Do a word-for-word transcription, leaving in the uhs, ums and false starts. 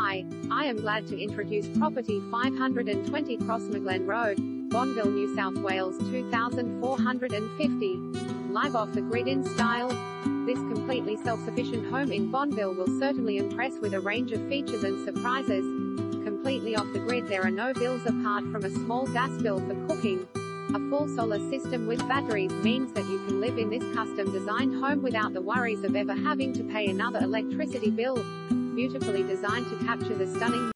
Hi, I am glad to introduce property five hundred twenty Crossmaglen Road, Bonville, New South Wales two thousand four hundred fifty, live off the grid in style. This completely self-sufficient home in Bonville will certainly impress with a range of features and surprises. Completely off the grid, there are no bills apart from a small gas bill for cooking. A full solar system with batteries means that you can live in this custom-designed home without the worries of ever having to pay another electricity bill. Beautifully designed to capture the stunning